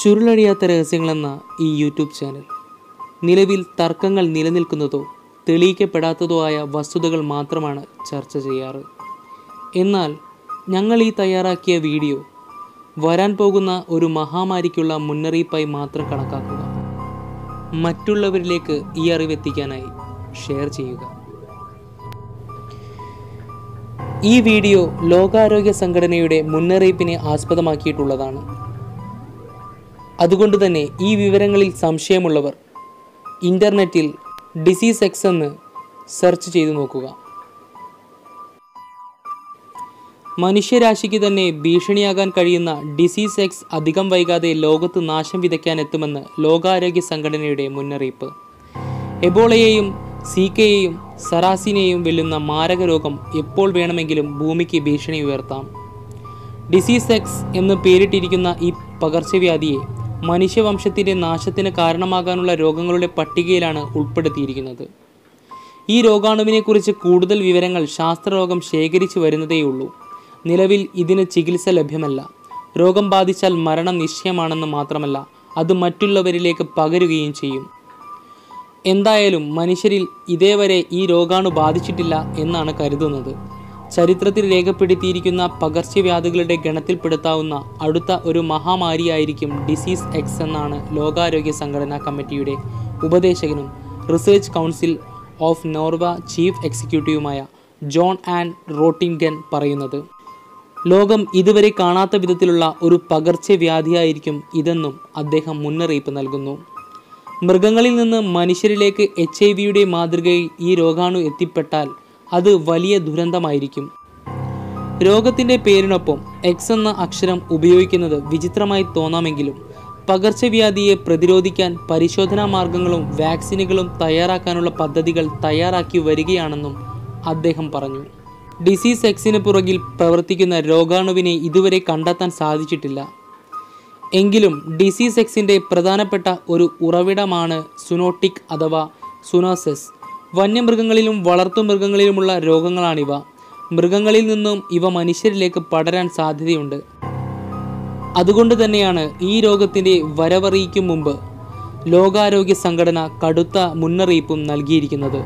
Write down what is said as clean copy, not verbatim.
ചുരുളടിയാത്ത രഹസ്യങ്ങളെന്ന ഈ YouTube channel നിലവിൽ തർക്കങ്ങൾ നിലനിൽക്കുന്നതോ തെളിയിക്കപ്പെടാത്തതോ ആയ വസ്തുതകൾ മാത്രമാണ് ചർച്ച ചെയ്യാറ്. എന്നാൽ ഞങ്ങൾ ഈ തയ്യാറാക്കിയ വീഡിയോ വരാൻ പോകുന്ന ഒരു മഹാമാരിക്കുള്ള മുന്നറിയിപ്പായി മാത്രം കണക്കാക്കുക. മറ്റുള്ളവരിലേക്ക് ഈ അറിവെത്തിക്കാനായി ഷെയർ ചെയ്യുക. ഈ വീഡിയോ ലോകാരോഗ്യ സംഘടനയുടെ മുന്നറിയിപ്പിനെ ആസ്പദമാക്കിയിട്ടുള്ളതാണ്. അതുകൊണ്ട് തന്നെ ഈ വിവരങ്ങളിൽ സംശയമുള്ളവർ ഇൻ്റർനെറ്റിൽ ഡിസീസ് എക്സ് എന്ന് സെർച്ച് ചെയ്തു നോക്കുക. മനുഷ്യരാശിക്ക് തന്നെ ഭീഷണിയാകാൻ കഴിയുന്ന ഡിസീസ് എക്സ് അധികം വൈകാതെ ലോകത്ത് നാശം വിതയ്ക്കാനെത്തുമെന്ന് ലോകാരോഗ്യ സംഘടനയുടെ മുന്നറിയിപ്പ്. എബോളയെയും സീക്കയെയും സറാസിനെയും വെല്ലുന്ന മാരക രോഗം എപ്പോൾ വേണമെങ്കിലും ഭൂമിക്ക് ഭീഷണി ഉയർത്താം. ഡിസീസ് എക്സ് എന്ന് പേരിട്ടിരിക്കുന്ന ഈ പകർച്ചവ്യാധിയെ മനുഷ്യവംശത്തിൻ്റെ നാശത്തിന് കാരണമാകാനുള്ള രോഗങ്ങളുടെ പട്ടികയിലാണ് ഉൾപ്പെടുത്തിയിരിക്കുന്നത്. ഈ രോഗാണുവിനെക്കുറിച്ച് കൂടുതൽ വിവരങ്ങൾ ശാസ്ത്രലോകം ശേഖരിച്ചു വരുന്നതേയുള്ളൂ. നിലവിൽ ഇതിന് ചികിത്സ ലഭ്യമല്ല. രോഗം ബാധിച്ചാൽ മരണം നിശ്ചയമാണെന്ന് മാത്രമല്ല, അത് മറ്റുള്ളവരിലേക്ക് പകരുകയും ചെയ്യും. എന്തായാലും മനുഷ്യരിൽ ഇതേവരെ ഈ രോഗാണു ബാധിച്ചിട്ടില്ല എന്നാണ് കരുതുന്നത്. ചരിത്രത്തിൽ രേഖപ്പെടുത്തിയിരിക്കുന്ന പകർച്ചവ്യാധികളുടെ ഗണത്തിൽപ്പെടുത്താവുന്ന അടുത്ത ഒരു മഹാമാരിയായിരിക്കും ഡിസീസ് എക്സ് എന്നാണ് ലോകാരോഗ്യ സംഘടനാ കമ്മിറ്റിയുടെ ഉപദേശകനും research council of Norway chief എക്സിക്യൂട്ടീവുമായ ജോൺ ആൻഡ് റോട്ടിംഗൻ പറയുന്നത്. ലോകം ഇതുവരെ കാണാത്ത വിധത്തിലുള്ള ഒരു പകർച്ചവ്യാധിയായിരിക്കും ഇതെന്നും അദ്ദേഹം മുന്നറിയിപ്പ് നൽകുന്നു. മൃഗങ്ങളിൽ നിന്ന് മനുഷ്യരിലേക്ക് HIV യുടെ മാതൃകയിൽ ഈ രോഗാണു എത്തിപ്പെട്ടാൽ അത് വലിയ ദുരന്തമായിരിക്കും. രോഗത്തിൻ്റെ പേരിനൊപ്പം എക്സ് എന്ന അക്ഷരം ഉപയോഗിക്കുന്നത് വിചിത്രമായി തോന്നാമെങ്കിലും പകർച്ചവ്യാധിയെ പ്രതിരോധിക്കാൻ പരിശോധനാ മാർഗങ്ങളും വാക്സിനുകളും തയ്യാറാക്കാനുള്ള പദ്ധതികൾ തയ്യാറാക്കി വരികയാണെന്നും അദ്ദേഹം പറഞ്ഞു. ഡിസീസ് എക്സിന് പുറകിൽ പ്രവർത്തിക്കുന്ന രോഗാണുവിനെ ഇതുവരെ കണ്ടെത്താൻ സാധിച്ചിട്ടില്ല. എങ്കിലും ഡിസീസ് എക്സിൻ്റെ പ്രധാനപ്പെട്ട ഒരു ഉറവിടമാണ് സുനോട്ടിക് അഥവാ സുനോസിസ്. വന്യമൃഗങ്ങളിലും വളർത്തുമൃഗങ്ങളിലുമുള്ള രോഗങ്ങളാണിവ. മൃഗങ്ങളിൽ നിന്നും ഇവ മനുഷ്യരിലേക്ക് പടരാൻ സാധ്യതയുണ്ട്. അതുകൊണ്ട് തന്നെയാണ് ഈ രോഗത്തിൻ്റെ വരവറിയിക്കും മുമ്പ് ലോകാരോഗ്യ സംഘടന കടുത്ത മുന്നറിയിപ്പും നൽകിയിരിക്കുന്നത്.